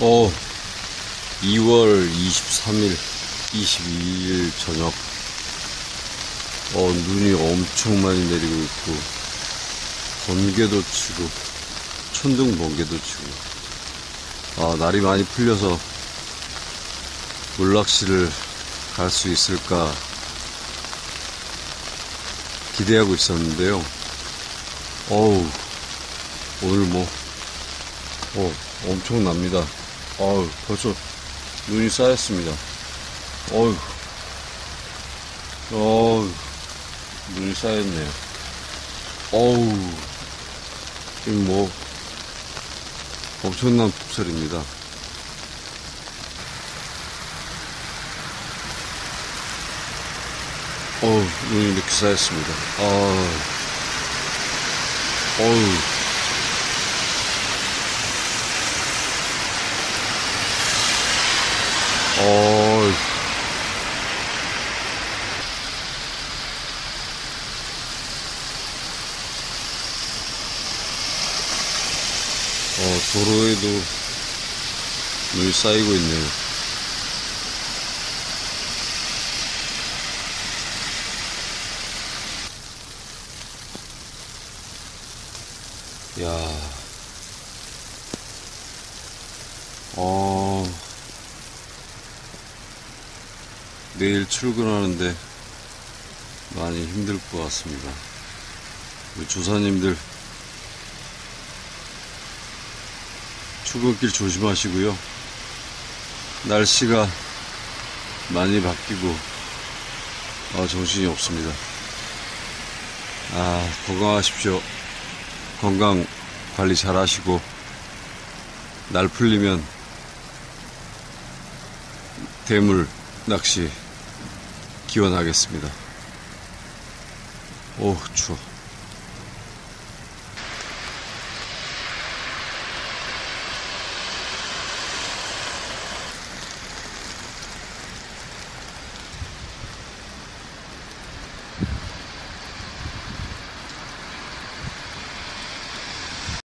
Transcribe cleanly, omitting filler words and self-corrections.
2월 23일, 22일 저녁 눈이 엄청 많이 내리고 있고 번개도 치고 천둥 번개도 치고 날이 많이 풀려서 물낚시를 갈 수 있을까 기대하고 있었는데요. 오늘 엄청납니다. 벌써 눈이 쌓였습니다. 눈이 쌓였네요. 이 엄청난 폭설입니다. 눈이 이렇게 쌓였습니다. 도로에도 눈이 쌓이고 있네요. 내일 출근하는데 많이 힘들 것 같습니다. 우리 조사님들 출근길 조심하시고요. 날씨가 많이 바뀌고 정신이 없습니다. 건강하십시오. 건강 관리 잘 하시고 날 풀리면 대물 낚시 기원하겠습니다. 추워.